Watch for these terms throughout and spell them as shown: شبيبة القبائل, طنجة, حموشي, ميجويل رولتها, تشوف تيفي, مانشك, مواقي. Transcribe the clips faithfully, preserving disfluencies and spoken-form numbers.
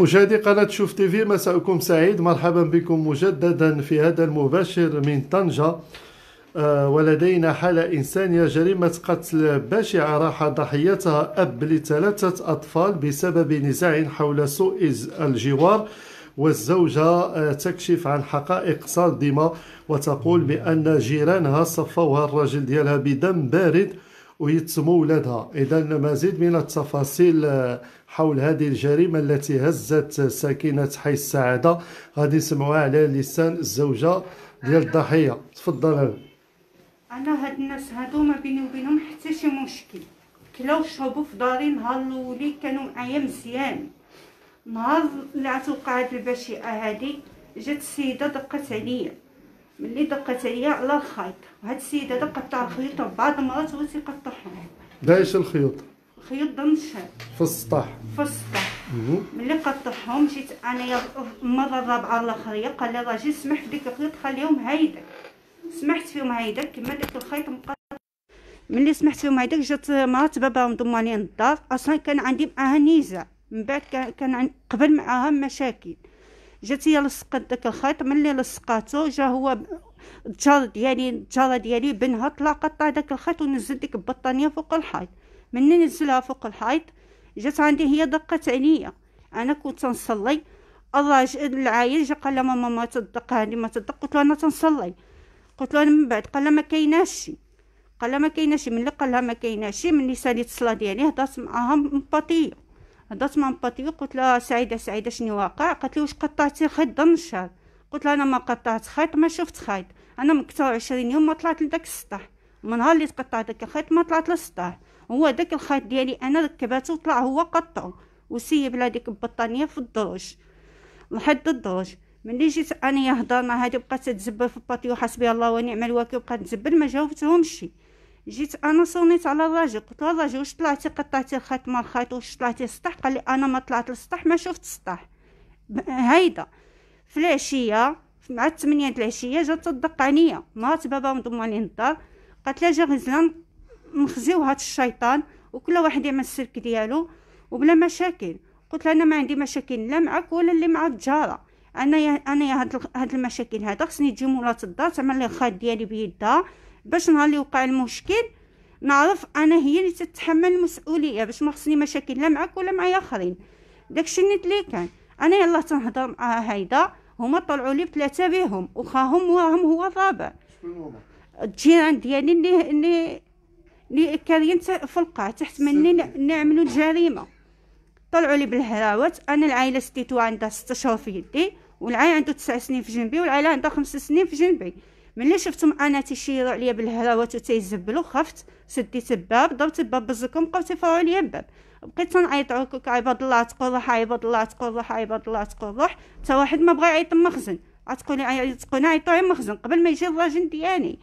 مشاهدي قناة تشوف تيفي، مساءكم سعيد. مرحبا بكم مجددا في هذا المباشر من طنجة. أه ولدينا حالة إنسانية، جريمة قتل بشعة راح ضحيتها أب لثلاثة أطفال بسبب نزاع حول سوء الجوار، والزوجة تكشف عن حقائق صادمة وتقول بأن جيرانها صفوها الرجل ديالها بدم بارد ويتسموا ولادها. إذا مزيد من التفاصيل حول هذه الجريمة التي هزت ساكنة حي السعادة غادي نسمعوها على لسان الزوجة ديال الضحية. تفضل. أنا هاد الناس هادو ما بيني وبينهم حتى شي مشكل، كلاو شربوا في داري. نهار الأولي كانوا معايا مزيان، نهار اللي عتوقع هاد البشيئة هادي جات السيدة دقت عليا. ملي دقت عليا على الخيط، هاد السيدة دقت على الخيوط بعض المرات هو تيقطعهم. دايش الخيوط؟ خيوط دنشان في السطح في السطح. ملي قطعهم جيت أنايا المرة الرابعة الأخرية قال لي راجل سمح في ديك الخيوط خليهم هايدك. سمحت فيهم هايدك كما داك الخيط مقطع. ملي سمحت فيهم هايدك جات مرات بابا مضم عليا للدار. أصلا كان عندي معاها نزاع، من بعد كان عندي قبل معاها مشاكل. جات هي لصقت داك الخيط، ملي لصقاتو جا هو الجار ديالي الجاره ديالي بنها طلع قطع داك الخيط ونزل ديك البطانيه فوق الحيط. ملي نزلها فوق الحيط جات عندي هي دقت عليا. انا كنت نصلي، الراجل العايل جا قال لها ماما ما تدق هادي ما تدق. قلت له انا تنصلي. قلت له من بعد قال لها ما كايناش شي. قال لها ما كايناش. ملي قال لها ما كايناش شي، ملي ساليت الصلاه ديالي هضرت معاها مباطيه هضرت مع باتيو. قلت لها سعيده سعيده شنو واقع؟ قالت لي واش قطعتي خيط دنشار؟ قلت لها انا ما قطعت خيط ما شفت خيط. انا من كثر عشرين يوم ما طلعت لذاك السطح، من نهار اللي تقطع داك الخيط ما طلعت للسطح. هو داك الخيط ديالي انا ركبته وطلع هو قطعو وسيب لها ديك البطانيه في الدروج لحد الدروج. ملي جيت انا هضرنا هذه بقات تزبل في الباتيو حسبي الله ونعم الوكيل، بقات تزبل ما جاوبتهمش شي. جيت انا صونيت على الراجل قلت له الراجل واش طلعتي قطعتي الخيط مال الخيط واش طلعتي للسطح؟ قال لي انا ما طلعت للسطح ما شفت السطح. هايدا في العشيه مع الثمانية د العشيه جات تدق عليا مرات بابا مضم علي للدار. قالت لها جا غزلان نخزيو هاد الشيطان وكل واحد يعمل السلك ديالو وبلا مشاكل. قلت لها انا ما عندي مشاكل لا معك ولا اللي مع الجاره. انا يا انا يا هاد هاد المشاكل هذا خصني تجي مولات الدار تعمل لي الخيط ديالي بيدها باش نهار اللي وقع المشكل نعرف انا هي اللي تتحمل المسؤوليه، باش ما خصني مشاكل لا معاك ولا معايا اخرين. داكشي النيت اللي كان. انا يلاه تنهضر معاها هايدا هما طلعوا لي بثلاثه بهم وخاهم وراهم هو الرابع. شكون هما؟ الجيران ديالي اللي اللي اللي كاريين في القاع تحت مني نعملوا الجريمه. طلعوا لي بالهراوات. انا العائله سديتو عندها ستة شهور في يدي، والعائله عنده تسع سنين في جنبي، والعائله عندها خمس سنين في جنبي. ملي شفتهم انا تيشيروا عليا بالهراوات وتيزبلوا خفت، سديت الباب ضربت الباب بالزكم بقاو تيفرعوا عليا الباب. بقيت تنعيط هكاك عباد الله تقرح عباد الله تقرح عباد الله تقرح، حتى واحد ما بغى يعيط المخزن. عتقولي عيطوني عيطوا على المخزن قبل ما يجي الراجل ديالي.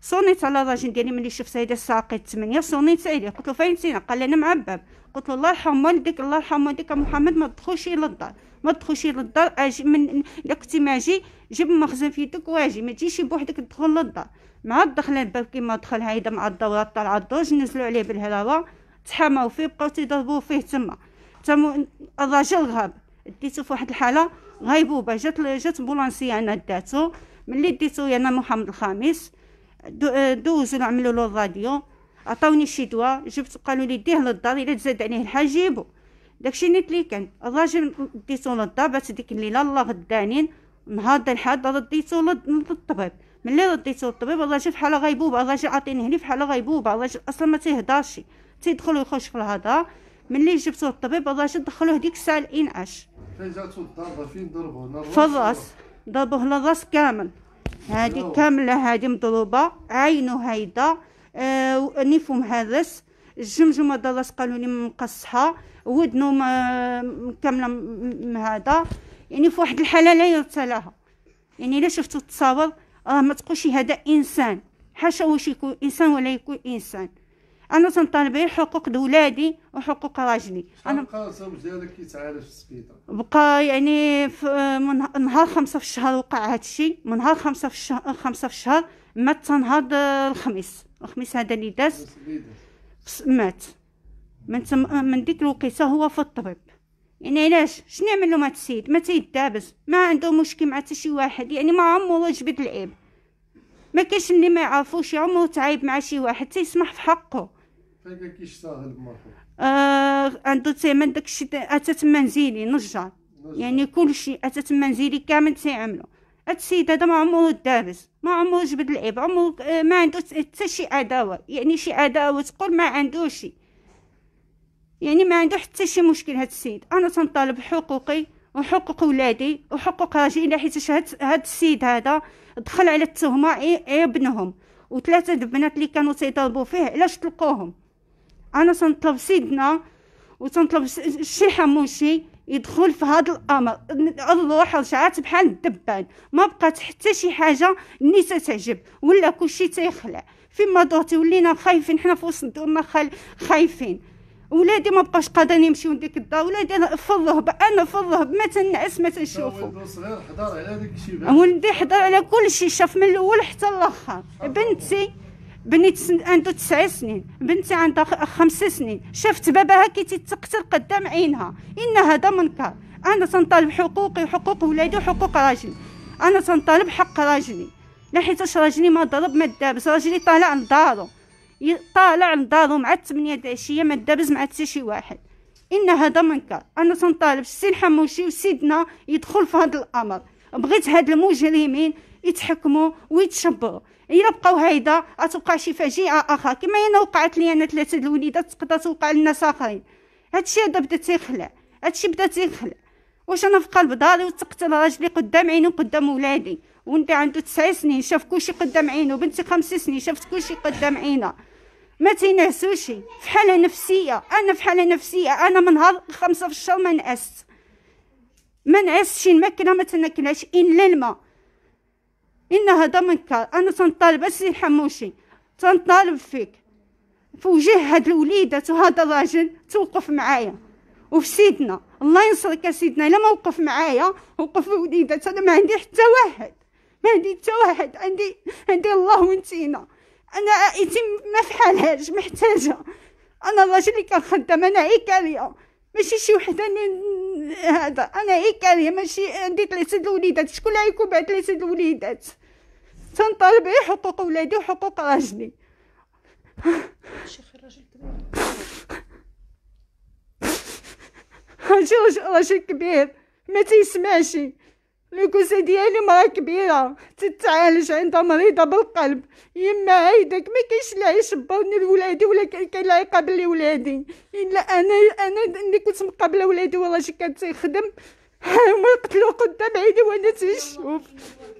صونيت على الراجل ديالي ملي شفت هيدا الساعه قيد ثمانية صونيت عليه قلت له فين نسينا؟ قال لي انا مع الباب. قلت له الله يرحم والديك الله يرحم والديك محمد ما تدخلش للدار ما تدخلش للدار. اجي من الا كنتي ماجي جيب المخزن في يدك واجي، ما تجيش بوحدك تدخل للدار. مع الدخله الباب كيما دخل هيدا مع الدوره طالعه الدرج نزلوا عليه بالهراوه تحاموا فيه بقاو تيضربوه فيه تما تما. الراجل غاب ديتو في واحد الحاله غايبوبه. جات جات بولانسيه انا داتو. ملي ديتو انا محمد الخامس دوزو عملوا له الراديو عطاوني شي دواء جبت قالوا لي ديه للدار الا تزاد عليه الحال جيبو. داكشي نيت لي كان. الراجل ديتو للدار بات ديك الليله الله غدانين نهار الحد رديتو للطبيب. ملي رديتو للطبيب الراجل فحال غيبوبه. الراجل عاطيني هلي فحال غيبوبه. الراجل اصلا ما تيهضرش تيدخل ويخرج في الهضره. ملي جبتوه للطبيب الراجل دخلوه ديك الساعه الانعاش. فين جاتو الضربه فين ضربوه؟ في الراس. ضربوه للراس كامل هادي كامله هادي مضروبه، عينو هايده آه نيفو مهرس، الجمجمه د الله قالوا لي مقصحه، ودنو كامله هذا. يعني في واحد الحاله لا يرثى لها. يعني الا شفتو التصاور راه ما تقولش هذا انسان، حاشا واش يكون انسان ولا يكون انسان. انا تنطالب غير حقوق ولادي وحقوق راجلي. انا بقى الزوج ديالك كيتعالج في السبيطار بقى يعني من نهار خمسة في الشهر وقع هذا الشيء. من نهار خمسة في الشهر خمسة في الشهر مات تنهار الخميس الخميس هذا اللي داز مات. من من ديك الوقيته هو في الطبيب يعني علاش شنو يعمل لهم هاد السيد؟ ما تيدابز، ما عنده مشكل مع حتى شي واحد، يعني ما عمرو جبد العيب، ما كاينش اللي ما يعرفوش عمرو تعايب مع شي واحد، تيسمح في حقه. فايت ما كاينش صاهل بمرحوم. آه عنده تيمان داكشي اتى تما نزيلي نجار، يعني كلشي اتى تما نزيلي كامل تيعملو. هاد السيد هذا ما عمرو دابز، ما عمرو جبد العيب، عمرو ما عنده حتى شي عداوه، يعني شي عداوه تقول ما عندوش، يعني ما عنده حتى شي مشكل هاد السيد. انا تنطالب بحقوقي وحقوق ولادي وحقوق راجلي، حيت هاد السيد هذا دخل على التهمه ابنهم وثلاثه البنات اللي كانوا تيضربوا فيه، علاش طلقوهم؟ انا تنطلب سيدنا وتنطلب شي حموشي يدخل في هذا الامر، الروح رجعات بحال الدبان، ما بقات حتى شي حاجه اللي تتعجب ولا كلشي تيخلع. فيما دورتي ولينا خايفين، حنا في وسط دورنا خايفين، ولادي ما بقاش قادرين يمشيو لديك الدار، ولادي في الرهبه، انا في الرهب ما تنعس ما تنشوفو. ولدي صغير حضر على داك الشيء، ولدي حضر على كل شيء، شاف من الاول حتى الاخر. بنتي بنتي عندها تسع سنين، بنتي عندها خمس سنين، شافت باباها كي تيتقتل قدام عينها، ان هذا منكر. انا تنطالب حقوقي وحقوق ولادي وحقوق راجلي، انا تنطالب حق راجلي، لا حيتاش راجلي ما ضرب ما دابس، راجلي طالع لدارو طالع لدارو مع الثمانية د العشية، ما دابز مع حتى شي واحد، ان هذا منكر. انا تنطالب السي حموشي وسيدنا يدخل في هذا الامر، بغيت هاد المجرمين يتحكموا ويتشبروا، الا بقاو هيدا غتبقى شي فاجعه اخرى كما انا وقعت لي انا، ثلاثه د الوليدات تقدر توقع للناس اخرين. هادشي هذا بدا تيخلع، هادشي بدا تيخلع. واش انا في قلب داري وتقتل راجلي قدام عيني وقدام ولادي؟ ولدي عنده تسع سنين شاف كلشي قدام عينه، بنتي خمس سنين شافت كلشي قدام عينها، ما تينعسوش، في حاله نفسيه. انا في حاله نفسيه، انا من نهار خمسة في الشهر ما نعست، ما نعستش، الماكله ما تناكلهاش الا الماء، ان هذا منكر. انا تنطالب السي الحموشي، تنطالب فيك في وجه هاد الوليدات وهذا الراجل توقف معايا، وفي سيدنا الله ينصرك يا سيدنا، الا ما وقف معايا وقف الوليدات. انا ما عندي حتى واحد، ما عندي حتى واحد، عندي عندي الله وانتينا. انا عائلتي ما في حالهاش، محتاجه، انا الراجل اللي كان خدام، انا عكاريه ماشي شي وحده هذا، انا عكاريه ماشي، عندي ثلاثه الوليدات، شكون اللي غيكون بعد ثلاثه الوليدات؟ تنطالب غير حقوق ولادي وحقوق راجلي. شيخ الراجل كبير، راجل كبير ما تيسمعش، الكوسه ديالي مرا كبيره تتعالج، عندها مريضه بالقلب، يما عيدك ما كاينش لا يشبرني لولادي ولا كاين لا يقابل لي ولادي، الا انا انا اللي كنت مقابله ولادي، والراجل كان تيخدم، هما قتلو قدام عيني وانا تنشوف،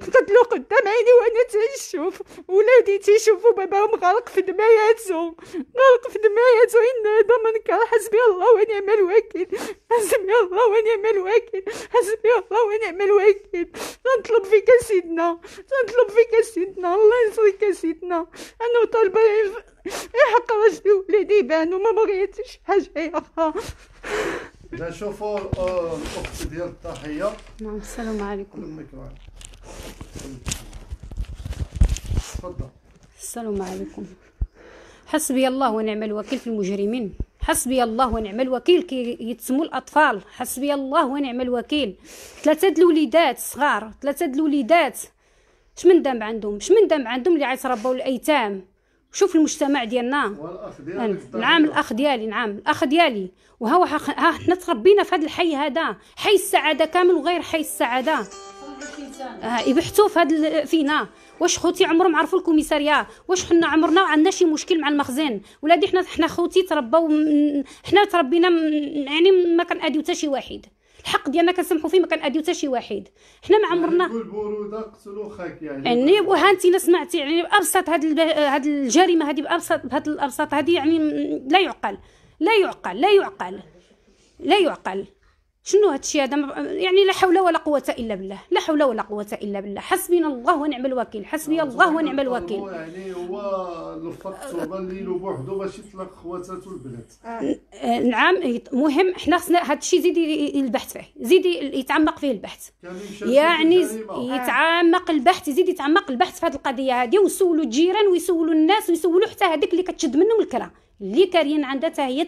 قتلو قدام عيني وانا تنشوف، ولادي تيشوفوا باباهم غرق في دماياتو، غرق في دماياتو، ان هذا منكر. حسبي الله ونعم الوكيل، حسبي الله ونعم الوكيل، حسبي الله ونعم الوكيل. تنطلب فيك سيدنا، تنطلب فيك سيدنا، الله ينصرك سيدنا. انا طالبه حق راجلي ولادي يبانو، ما بغيتش حاجه اخرى. دا شوفوا الاخت ديال الضحيه. نعم السلام عليكم. الميكروفون تفضل. السلام عليكم. حسبي الله ونعم الوكيل في المجرمين، حسبي الله ونعم الوكيل كي يتسموا الاطفال، حسبي الله ونعم الوكيل. ثلاثه د الوليدات صغار، ثلاثه د الوليدات، شمن ذنب عندهم؟ شمن ذنب عندهم اللي غيتربوا الايتام؟ شوف المجتمع ديالنا. نعم الاخ ديالي، نعم الاخ ديالي، وها ها حنا تربينا في هذا الحي، هذا حي السعاده كامل وغير حي السعاده، يبحثوا في هذا فينا. واش خوتي عمرهم عرفوا الكوميساريه؟ واش حنا عمرنا عندنا شي مشكل مع المخزن؟ ولادي حنا حنا خوتي تربوا، حنا تربينا يعني ما كنأديو حتى شي واحد، الحق ديالنا كنسمحوا فيه، ما كنأديو حتى شي واحد، حنا ما عمرنا يعني البروده قتلوا خاك يعني يعني وهانتينا سمعتي يعني بابسط هاد هاد الجريمه هذه، بابسط بهاد الابساط هذه، يعني لا يعقل لا يعقل لا يعقل لا يعقل. شنو هاد الشيء هذا؟ يعني لا حول ولا قوه الا بالله، لا حول ولا قوه الا بالله. حسبنا الله ونعم الوكيل، حسبي الله ونعم الوكيل. يعني هو لفت التربه الليل بوحدو باش يطلق خواتاتو البنات. نعم مهم، حنا خصنا هاد الشيء زيد البحث فيه، زيد يتعمق فيه البحث، يعني يتعمق البحث، يزيد يتعمق البحث في هاد القضيه هادي، ويسولوا الجيران ويسولوا الناس ويسولوا حتى هذيك اللي كتشد منهم الكره، اللي كاريين عندها حتى هي،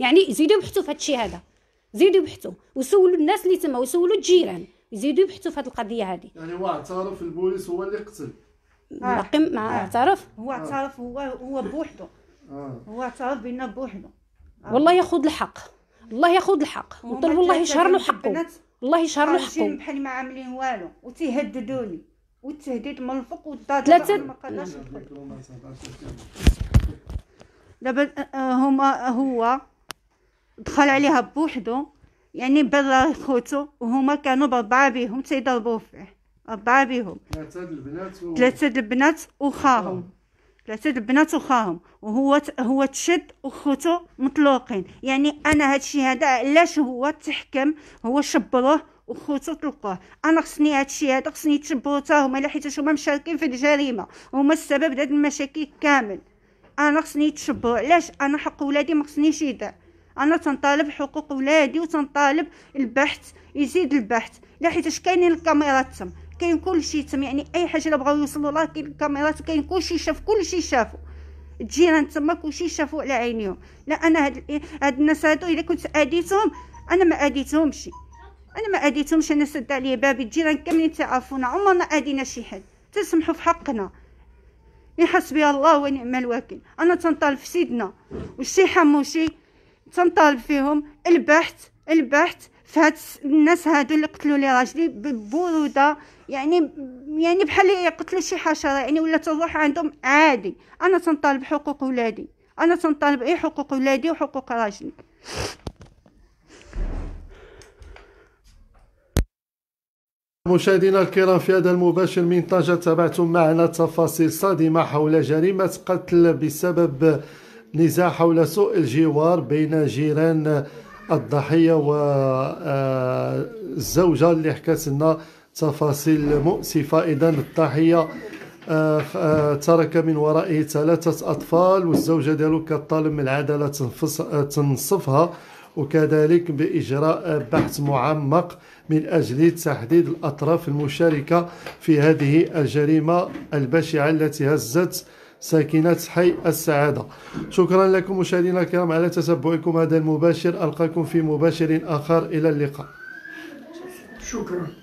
يعني يزيدوا يبحثوا في هاد الشيء هذا. زيدوا يبحثوا وسولوا الناس اللي تما وسولوا الجيران يزيدوا يبحثوا في هذه القضيه هذه. يعني هو اعترف البوليس هو اللي قتل؟ باقي ما اعترف. هو اعترف هو هو بوحده. آه. هو اعترف بأنه بوحده. آه. والله ياخذ الحق، الله ياخذ الحق، وطلب الله يشهر له حقه. الله يشهر له حقه. بحال ما عاملين والو وتيهددوني والتهديد من الفوق والضاد ثلاثه ما قدرش ندخل. دابا هما هو دخل عليها بوحدو يعني برا خوتو وهما كانوا بربعه بيهم تيضربوه فيه ربعه بيهم ثلاثه البنات و... ثلاثه البنات وخاهم ثلاثه البنات وخاهم وهو هو تشد وخوتو مطلوقين. يعني انا هادشي هذا علاش هو تحكم هو شبروه وخوتو طلقوه. انا خصني هادشي هذا خصني تشبرو تا هما لا حيت هما مشاركين في الجريمه هما السبب دهاد المشاكل كامل. انا خصني يتشبرو علاش انا حق ولادي ما خصنيش يضيع. انا تنطالب حقوق ولادي وتنطالب البحث يزيد البحث لا حيتاش كاينين الكاميرات تم كاين كلشي تم. يعني اي حاجه لا بغاو يوصلوا لها كاين الكاميرات وكاين كلشي شاف كلشي شافوا الجيران تما كلشي شافوا على عينيهم. لا انا هاد هاد الناس هادو الا كنت اديتهم انا ما اديتهمش انا ما اديتهمش انا سد عليا بابي الجيران كاملين تعرفونا عمرنا ادينا شي حد تسمحوا في حقنا. حسبي الله ونعم الوكيل. انا تنطالب في سيدنا وشي حموشي تنطالب فيهم البحث البحث في هاد الناس هادو اللي قتلوا لي راجلي ببروده يعني يعني بحال يقتلوا شي حشره يعني ولا تروح عندهم عادي. انا تنطالب حقوق ولادي انا تنطالب اي حقوق ولادي وحقوق راجلي. مشاهدينا الكرام في هذا المباشر من طنجة تابعتم معنا تفاصيل صادمة حول جريمة قتل بسبب نزاع حول سوء الجوار بين جيران الضحية والزوجة اللي حكت لنا تفاصيل مؤسفة. إذن الضحية ترك من ورائه ثلاثة أطفال والزوجة ديالو كطالب من العدالة تنصفها وكذلك بإجراء بحث معمق من أجل تحديد الأطراف المشاركة في هذه الجريمة البشعة التي هزت ساكنة حي السعادة. شكرا لكم مشاهدينا الكرام على تتبعكم هذا المباشر. ألقاكم في مباشر آخر إلى اللقاء. شكرا.